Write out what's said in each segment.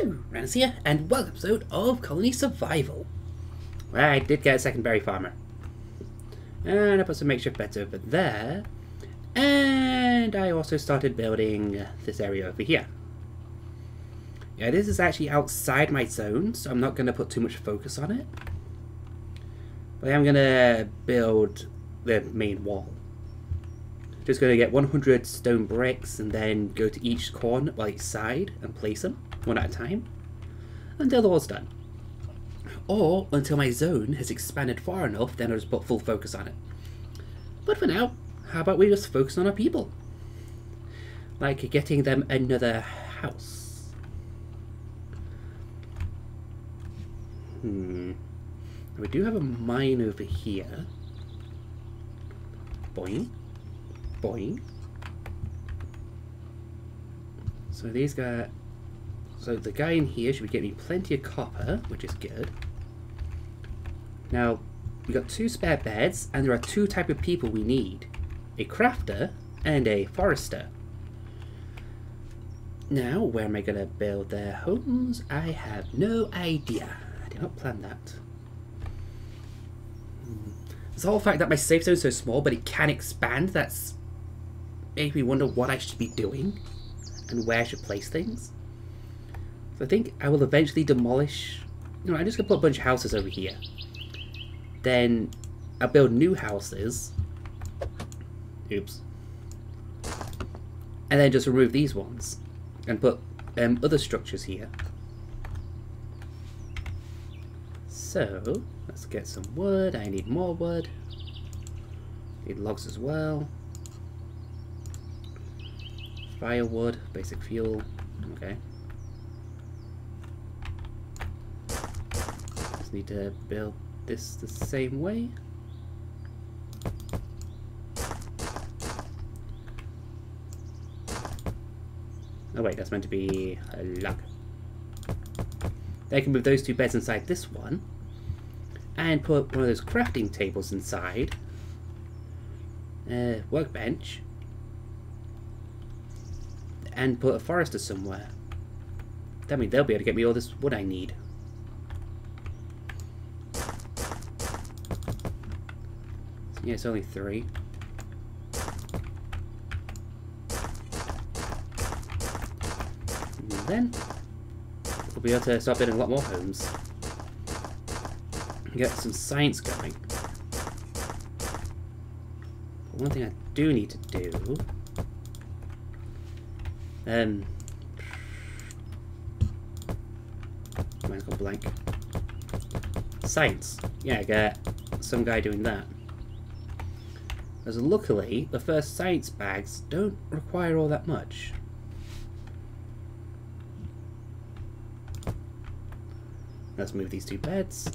Hello, Ranos here, and welcome to an episode of Colony Survival. Well, I did get a second berry farmer. And I put some makeshift beds over there. And I also started building this area over here. Yeah, this is actually outside my zone, so I'm not going to put too much focus on it. But I am going to build the main wall. Just going to get 100 stone bricks and then go to each corner, well, each side, and place them one at a time until the wall's done, or until my zone has expanded far enough. Then I'll just put full focus on it. But for now, how about we just focus on our people, like getting them another house. We do have a mine over here. Boing. Boing. So these guys, so the guy in here should be getting plenty of copper, which is good. Now we got two spare beds, and there are two type of people we need: a crafter and a forester. Now where am I gonna build their homes? I have no idea. I did not plan that. It's the whole fact that my safe zone is so small, but it can expand. That's made me wonder what I should be doing and where I should place things. So I think I will eventually demolish. No, I'm just gonna put a bunch of houses over here. Then I'll build new houses. Oops. And then just remove these ones and put other structures here. So let's get some wood. I need more wood. Need logs as well. Firewood, basic fuel. Okay. Just need to build this the same way. Oh wait, that's meant to be a lug. They can move those two beds inside this one. And put one of those crafting tables inside. Workbench. And put a forester somewhere. That means they'll be able to get me all this wood I need. So yeah, it's only three. And then we'll be able to start building a lot more homes. Get some science going. But one thing I do need to do, mine's gone blank. Science. Yeah, I get some guy doing that. As luckily, the first science bags don't require all that much. Let's move these two beds.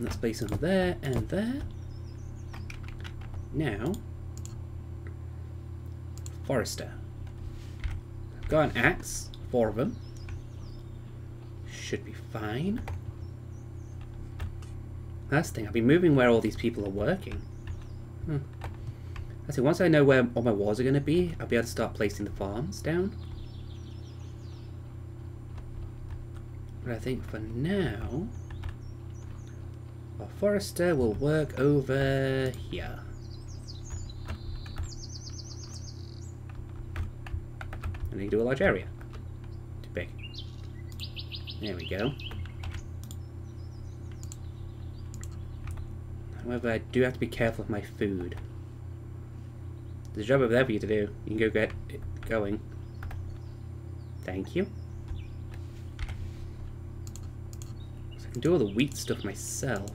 Let's place them there and there. Now, forester. I've got an axe, four of them. Should be fine. That's the thing, I'll be moving where all these people are working. That's it, once I know where all my walls are going to be, I'll be able to start placing the farms down. But I think for now, our forester will work over here. And they do a large area. Too big. There we go. However, I do have to be careful with my food. There's a job over there for you to do. You can go get it going. Thank you. So I can do all the wheat stuff myself.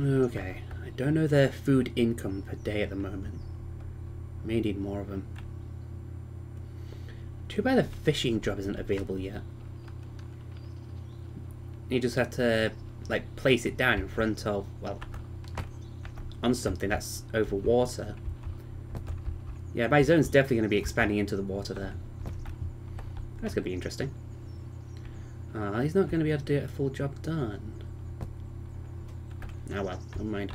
Okay, I don't know their food income per day at the moment. May need more of them. Too bad the fishing job isn't available yet. You just have to, like, place it down in front of, well, on something that's over water. Yeah, my zone's definitely going to be expanding into the water there. That's going to be interesting. He's not going to be able to do a full job done. Ah well, never mind.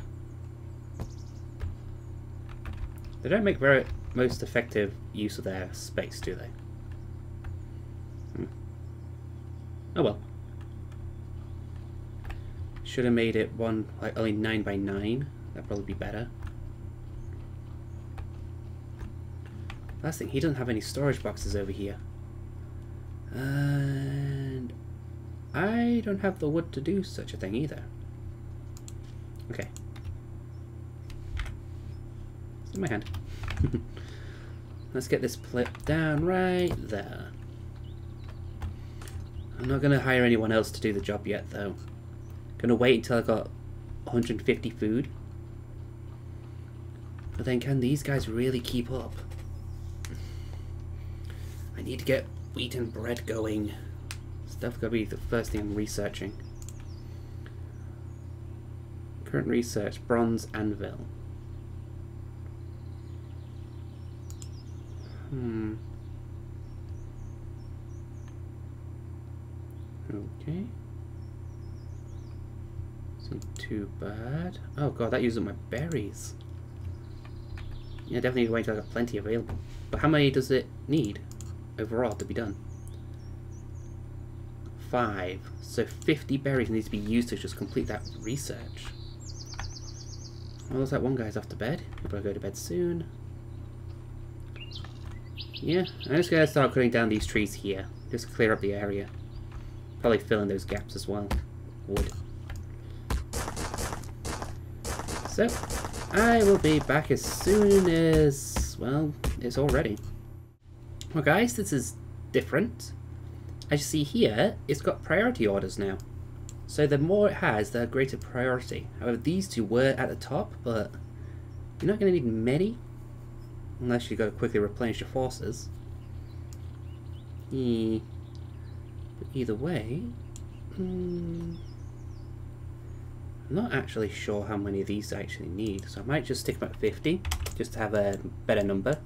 They don't make very most effective use of their space, do they? Oh well. Should have made it only 9 by 9. That'd probably be better. Last thing, he doesn't have any storage boxes over here. And I don't have the wood to do such a thing either. Okay. It's in my hand. Let's get this plate down right there. I'm not going to hire anyone else to do the job yet, though. Going to wait until I got 150 food. But then can these guys really keep up? I need to get wheat and bread going. Stuff gotta be the first thing I'm researching. Current research, bronze anvil. Okay. Isn't too bad. Oh god, that uses up my berries. Yeah, definitely wait until I got plenty available. But how many does it need? Overall to be done. 5. So 50 berries need to be used to just complete that research. Well, looks like one guy's off to bed. He'll probably go to bed soon. Yeah, I'm just going to start cutting down these trees here. Just to clear up the area. Probably fill in those gaps as well. Wood. So, I will be back as soon as, well, it's all ready. Well guys, this is different. As you see here, it's got priority orders now. So the more it has, the greater priority. However, these two were at the top, but you're not going to need many. Unless you go quickly replenish your forces. But either way... I'm not actually sure how many of these I actually need. So I might just stick them at 50, just to have a better number.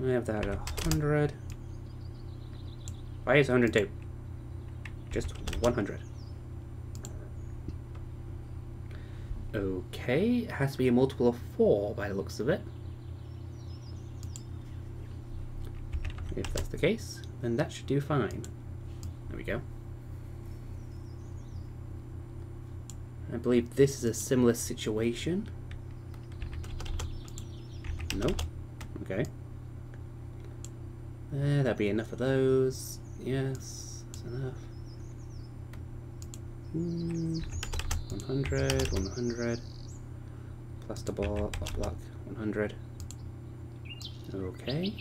I have that at 100. Why is 102? Just 100. Okay, it has to be a multiple of 4 by the looks of it. If that's the case, then that should do fine. There we go. I believe this is a similar situation. No? Okay. That'd be enough of those. Yes, that's enough. 100, 100. Plasterboard, block, 100. Okay.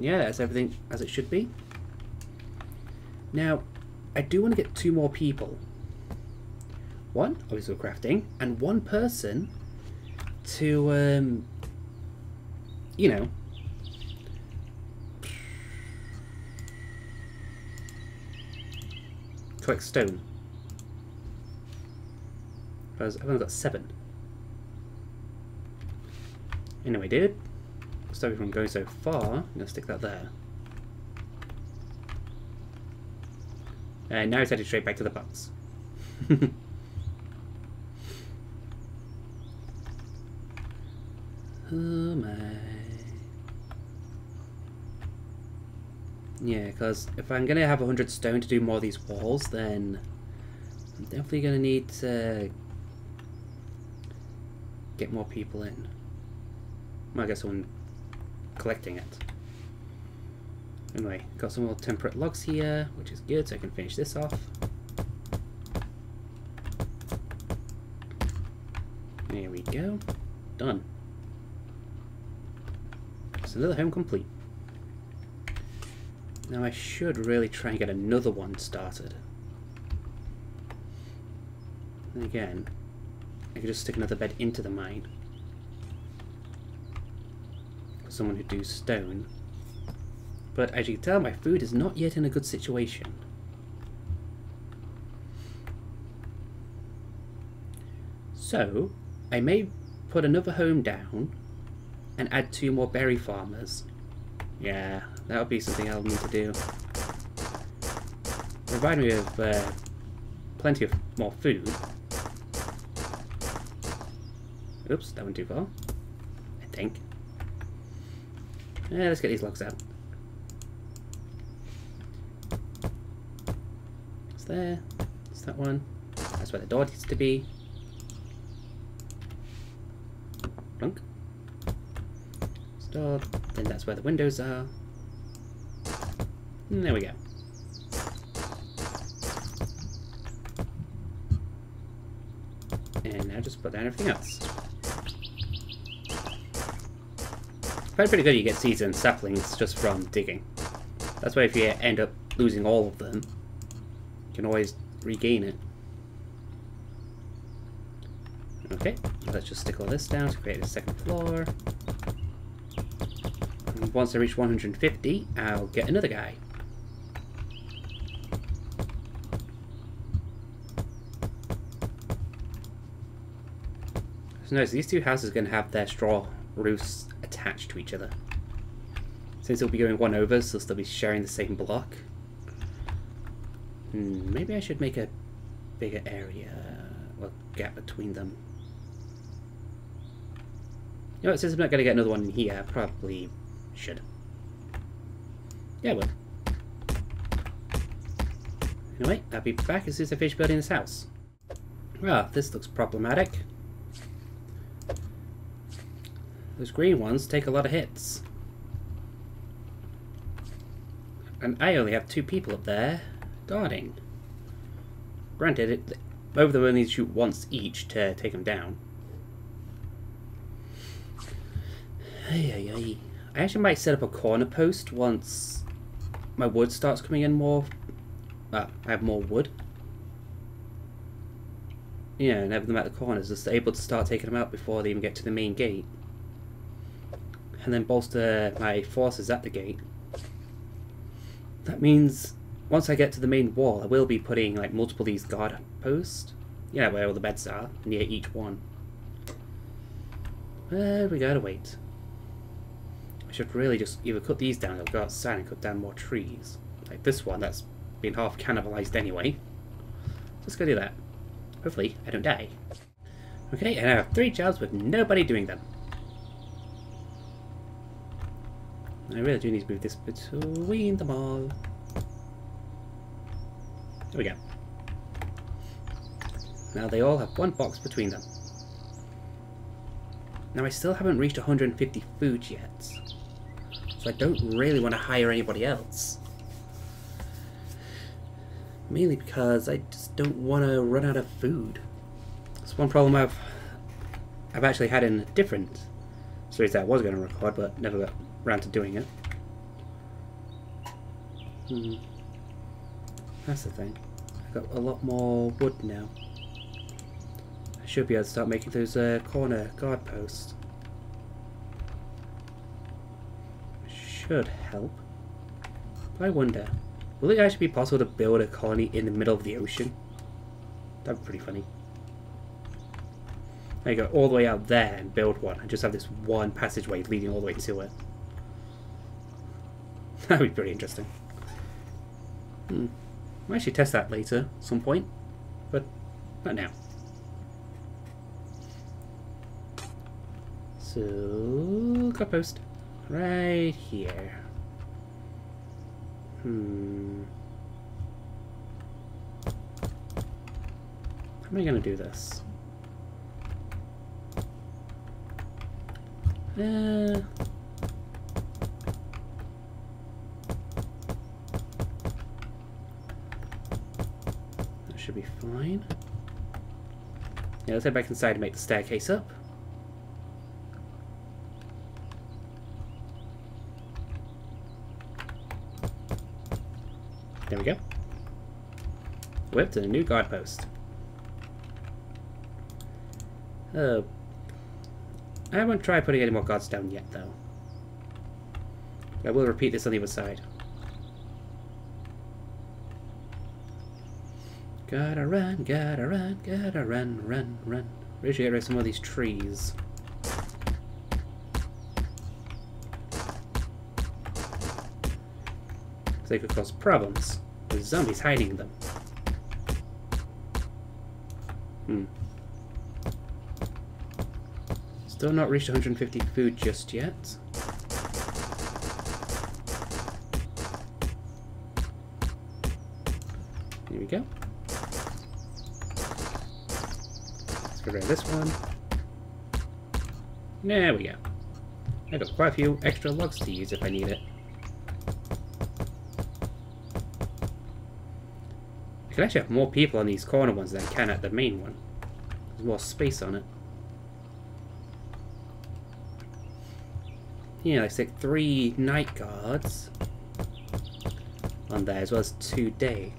Yeah, that's everything as it should be. Now, I do want to get 2 more people. One, obviously we're crafting, and one person to, you know, collect stone. Because I've only got 7. Anyway, dude, stop me from going so far. I'm gonna stick that there. And now it's headed straight back to the box. Oh my. Yeah, because if I'm going to have 100 stone to do more of these walls, then I'm definitely going to need to get more people in. Might get someone collecting it. Anyway, got some more temperate logs here, which is good, so I can finish this off. There we go. Done. So another home complete. Now I should really try and get another one started. And again, I could just stick another bed into the mine. For someone who does stone. But as you can tell, my food is not yet in a good situation. So, I may put another home down and add 2 more berry farmers. Yeah, that'll be something I'll need to do. Provide me with plenty of more food, Oops, that went too far, I think. Yeah, let's get these logs out. It's there. It's that one. That's where the door needs to be. Plunk. Stop. Then that's where the windows are. And there we go. And now just put down everything else. It's pretty good you get seeds and saplings just from digging. That's why if you end up losing all of them, you can always regain it. Okay, let's just stick all this down to create a second floor. And once I reach 150, I'll get another guy. So notice these two houses are going to have their straw roofs attached to each other. Since it'll be going one over, so they'll still be sharing the same block. Maybe I should make a bigger area, or gap between them. You know what, since I'm not going to get another one in here, I probably should. Yeah, I will. Anyway, I'll be back as soon as I finish building this house. Ah, this looks problematic. Those green ones take a lot of hits. And I only have two people up there guarding. Granted, both of them only shoot once each to take them down. I actually might set up a corner post once my wood starts coming in more. I have more wood. Yeah, and have them at the corners, just able to start taking them out before they even get to the main gate. And then bolster my forces at the gate. That means once I get to the main wall, I will be putting like multiple of these guard posts. Yeah, where all the beds are, near each one. We gotta wait. I should really just either cut these down or go outside and cut down more trees. Like this one that's been half cannibalized anyway. Let's go do that. Hopefully I don't die. Okay, and I have three jobs with nobody doing them. I really do need to move this between them all. There we go. Now they all have one box between them. Now I still haven't reached 150 food yet. So I don't really want to hire anybody else. Mainly because I just don't want to run out of food. That's one problem I've actually had in a different series that I was going to record but never got around to doing it. That's the thing. I've got a lot more wood now. I should be able to start making those corner guard posts. Should help. But I wonder, will it actually be possible to build a colony in the middle of the ocean? That'd be pretty funny. I go all the way out there and build one. I just have this one passageway leading all the way to it. That'd be pretty interesting. I'll actually test that later, at some point, but not now. So, got post right here. How am I gonna do this? Should be fine. Yeah, let's head back inside and make the staircase up. There we go. Whipped and a new guard post. Oh. I haven't tried putting any more guards down yet, though. I will repeat this on the other side. Gotta run, run. We should get rid of some of these trees. They could cause problems with zombies hiding them. Still not reached 150 food just yet. Here we go. Let's get rid of this one. There we go. I've got quite a few extra logs to use if I need it. I can actually have more people on these corner ones than I can at the main one. There's more space on it. Yeah, like 3 night guards on there as well as 2 day.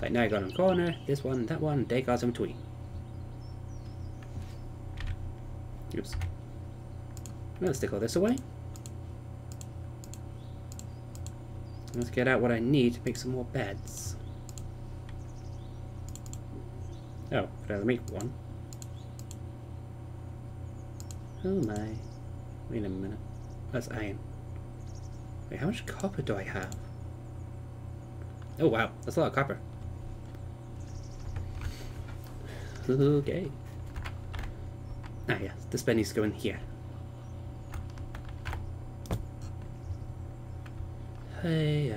Like night guard on the corner, this one, that one, day guards in between. Oops. Let's stick all this away. Let's get out what I need to make some more beds. Oh, could I only make one? Oh my. Wait a minute. That's iron. Wait, how much copper do I have? Oh wow, that's a lot of copper. Okay. Ah yeah, this bed needs to go in here. Hey,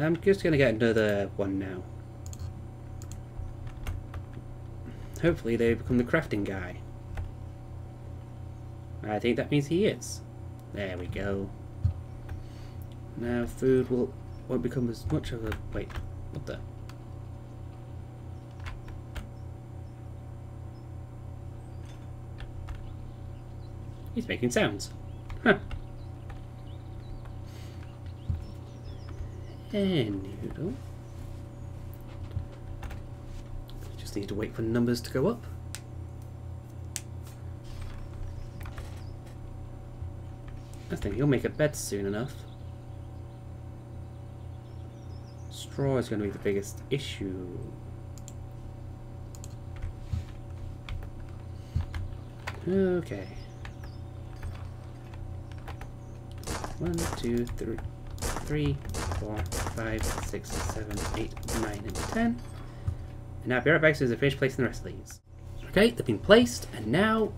I'm just gonna get another one now. Hopefully they become the crafting guy. I think that means he is. There we go. Now food won't become as much of a... Wait, what the? He's making sounds. Huh. And just need to wait for numbers to go up. I think he'll make a bed soon enough. Straw is going to be the biggest issue. Okay. 1, 2, 3, 4, 5, 6, 7, 8, 9, and 10. And now I'll be right back so I finish placing the rest of these. Okay, they've been placed, and now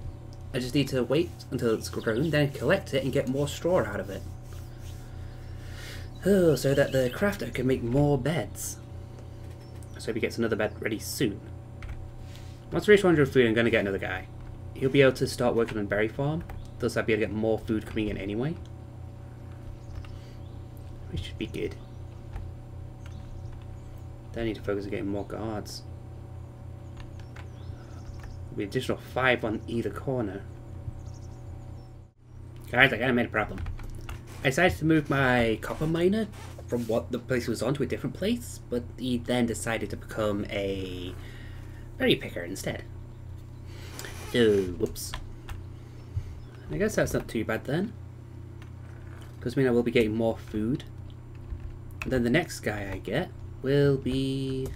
I just need to wait until it's grown, then collect it and get more straw out of it. Oh, so that the crafter can make more beds. So he gets another bed ready soon. Once I reach 100 food, I'm going to get another guy. He'll be able to start working on berry farm, thus I'll be able to get more food coming in anyway. Which should be good. Then I need to focus on getting more guards. With an additional 5 on either corner. Guys, I kind of made a problem. I decided to move my copper miner from what the place was on to a different place, but he then decided to become a berry picker instead. Oh, whoops. I guess that's not too bad then. Does mean I will be getting more food. And then the next guy I get will be...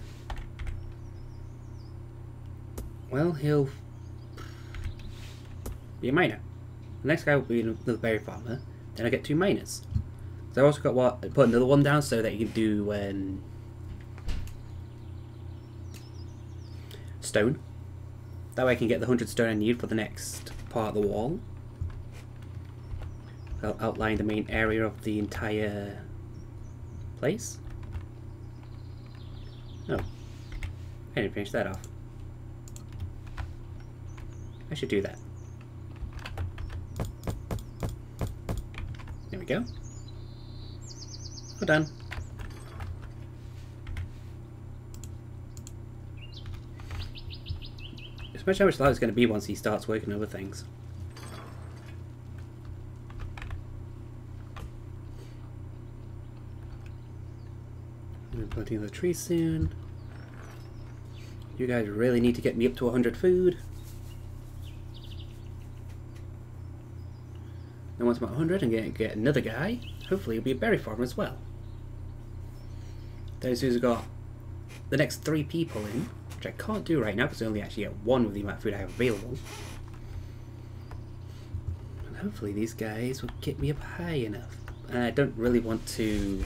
Well, he'll be a miner. The next guy will be another berry farmer. Then I get 2 miners. So I also got what? I put another one down so that you can do stone. That way I can get the 100 stone I need for the next part of the wall. I'll outline the main area of the entire place. Oh, I didn't finish that off. I should do that. There we go. We're done. It's much how much life is going to be once he starts working over things. Planting the tree soon. You guys really need to get me up to 100 food. And once I'm at 100, I'm going to get another guy. Hopefully he'll be a berry farmer as well. Those who's got the next 3 people in, which I can't do right now because I only actually get 1 with the amount of food I have available. And hopefully these guys will get me up high enough. And I don't really want to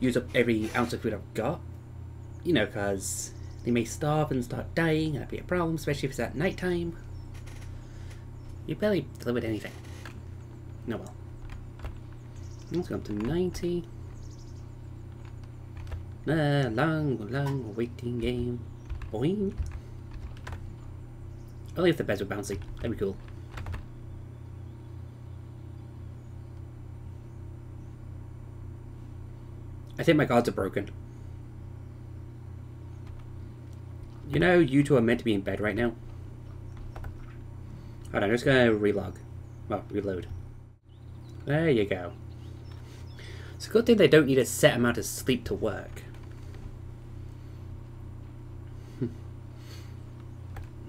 use up every ounce of food I've got, you know, because they may starve and start dying, and that'd be a problem, especially if it's at night time. You barely delivered anything. No, well. Let's go up to 90. A long, long waiting game. Boing. Only if the beds were bouncy. That'd be cool. I think my guards are broken. You know, you two are meant to be in bed right now. Hold on, I'm just gonna relog. Well, reload. There you go. It's a good thing they don't need a set amount of sleep to work.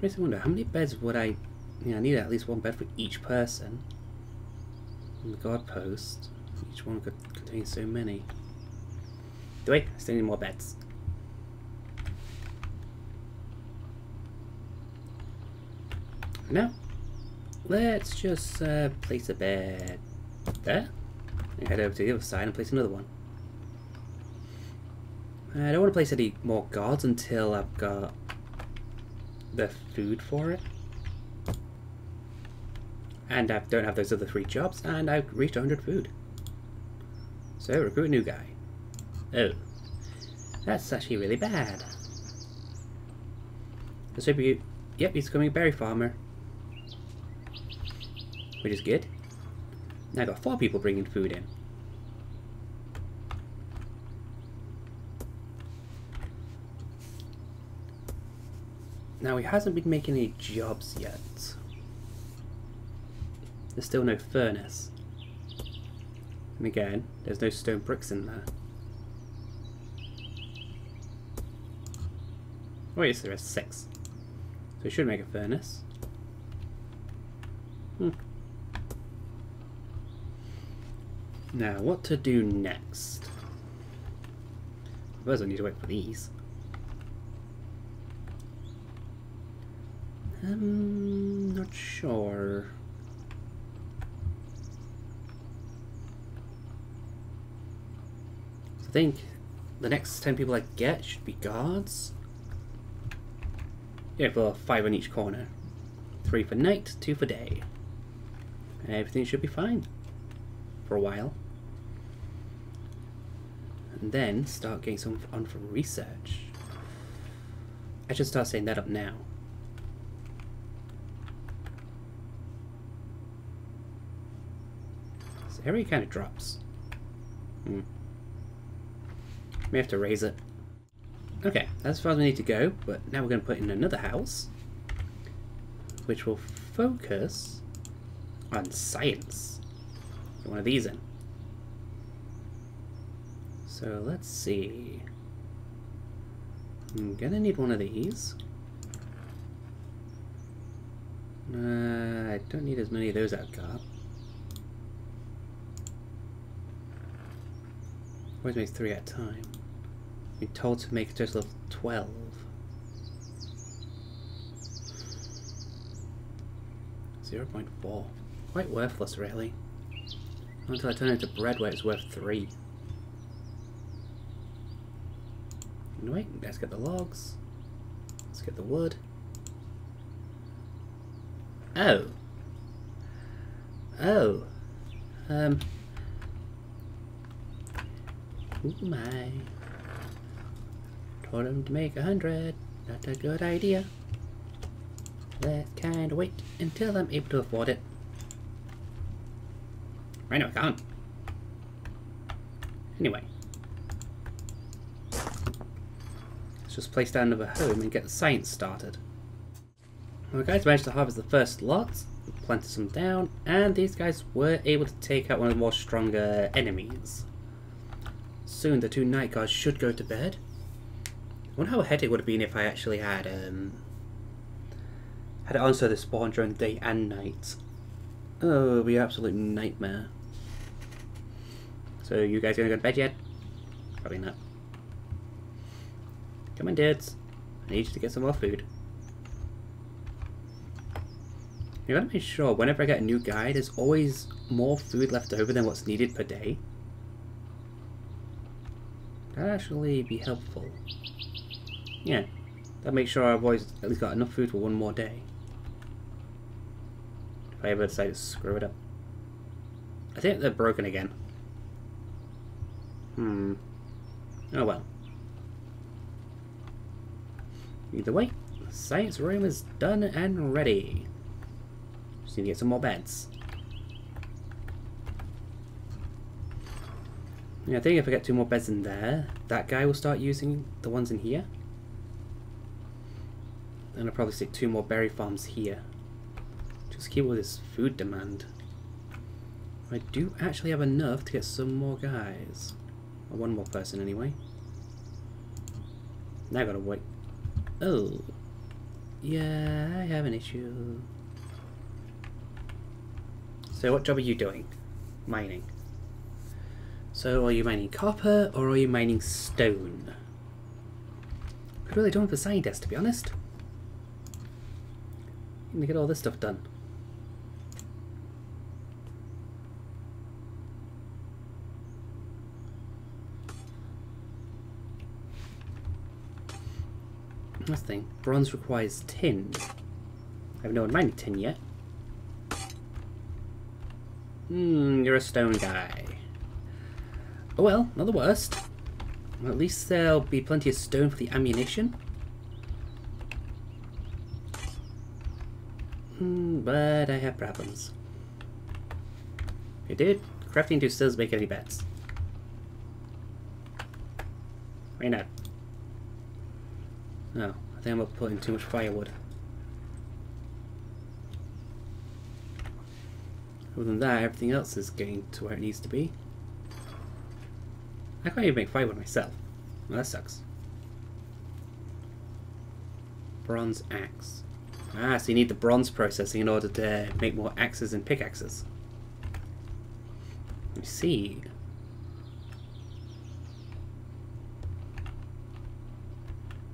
Makes me wonder, how many beds would I... Yeah, I need at least one bed for each person. And the guard post. Each one could contain so many. Do I still need more beds? No. Let's just place a bed there. And head over to the other side and place another one. I don't want to place any more guards until I've got the food for it. And I don't have those other three jobs, and I've reached 100 food. So recruit a new guy. Oh, that's actually really bad. Let's hope you... Yep, he's becoming a berry farmer. Which is good. Now I've got 4 people bringing food in. Now he hasn't been making any jobs yet. There's still no furnace. And again, there's no stone bricks in there. Wait, so there's 6. So we should make a furnace. Now, what to do next? First, I need to wait for these. I'm not sure. I think the next 10 people I get should be guards. Yeah, for 5 on each corner. 3 for night, 2 for day. And everything should be fine. For a while. And then start getting some on for research. I should start setting that up now. So everything kind of drops. May have to raise it. Okay, that's as far as we need to go, but now we're going to put in another house, which will focus on science. Get one of these in. So let's see. I'm going to need one of these. I don't need as many of those I've got. Always make 3 at a time. We're told to make a total of 12. $0.4. Quite worthless, really. Not until I turn it into bread where it's worth 3. Anyway, let's get the logs. Let's get the wood. Oh! Oh! Oh my... Told him to make 100. Not a good idea. Let's kind of wait until I'm able to afford it. Right now I can't. Anyway. Let's just place down another home and get the science started. Well, guys managed to harvest the first lot. Planted some down. And these guys were able to take out one of the more stronger enemies. Soon the 2 night guards should go to bed. I wonder how heady it would have been if I actually had had it on so they spawn during the day and night. Oh, it would be an absolute nightmare. So, you guys gonna go to bed yet? Probably not. Come on, dudes. I need you to get some more food. You gotta make sure whenever I get a new guy, there's always more food left over than what's needed per day. That'd actually be helpful. Yeah, that'll make sure I've always at least got enough food for one more day. If I ever decide to screw it up. I think they're broken again. Oh well. Either way, the science room is done and ready. Just need to get some more beds. Yeah, I think if I get 2 more beds in there, that guy will start using the ones in here. And I'll probably stick 2 more berry farms here. Just keep all this food demand. I do actually have enough to get some more guys. Or 1 more person anyway. Now I gotta wait. Oh. Yeah, I have an issue. So what job are you doing? Mining. So are you mining copper or are you mining stone? I really don't have a scientist, to be honest. I'm gonna get all this stuff done. Last thing, bronze requires tin. I have no one mining tin yet. You're a stone guy. Oh well, not the worst. Well, at least there'll be plenty of stone for the ammunition. But I have problems. Hey dude, crafting 2 still doesn't make any bets. Right now. Oh, I think I'm putting too much firewood. Other than that, everything else is getting to where it needs to be. I can't even make firewood myself. Well, that sucks. Bronze axe. Ah, so you need the bronze processing in order to make more axes and pickaxes. I see.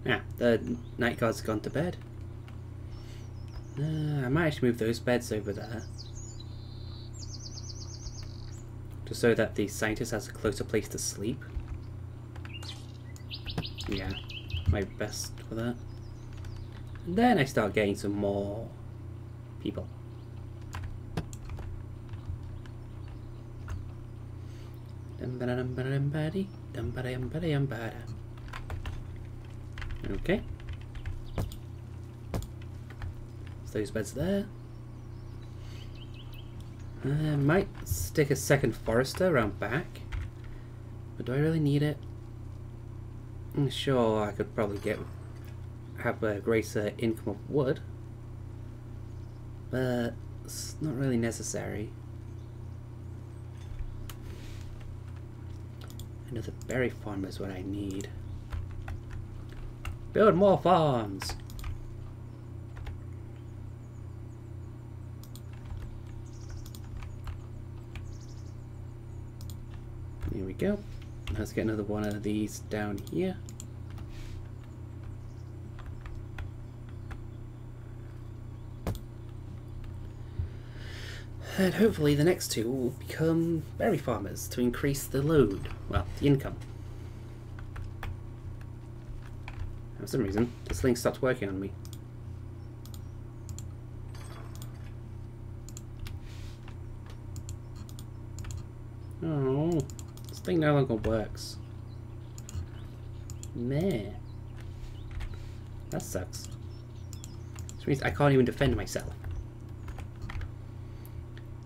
Ah, the night guard's gone to bed. I might actually move those beds over there. Just so that the scientist has a closer place to sleep. Yeah, my best for that. And then I start getting some more people. Okay. So those beds there. I might stick a second forester around back, but do I really need it? I'm sure I could probably have a greater income of wood, but it's not really necessary. Another berry farm is what I need. Build more farms! Here we go. Let's get another one of these down here. And hopefully the next 2 will become berry farmers to increase the load, well, the income. For some reason, this link stopped working on me. Oh. This thing no longer works. Meh. That sucks. Which means I can't even defend myself.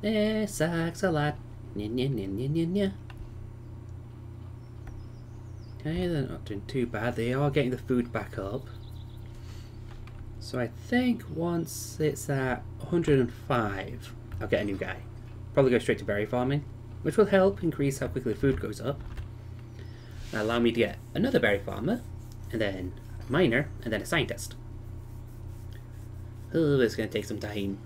It sucks a lot. Nya, nya, nya, nya, nya, nya. Okay, they're not doing too bad. They are getting the food back up. So I think once it's at 105, I'll get a new guy. Probably go straight to berry farming, which will help increase how quickly food goes up. And allow me to get another berry farmer, and then a miner, and then a scientist. Oh, it's going to take some time.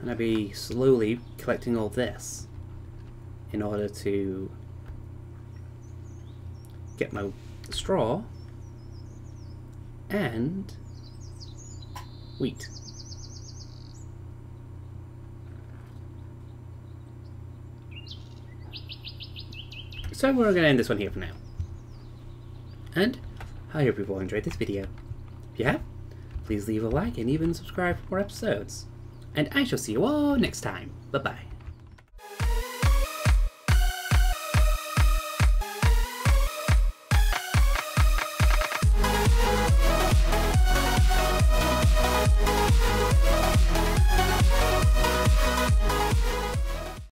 And I'll be slowly collecting all this in order to get my straw and wheat. So we're going to end this one here for now. And I hope you've all enjoyed this video. If you have, Please leave a like and even subscribe for more episodes. And I shall see you all next time. Bye-bye.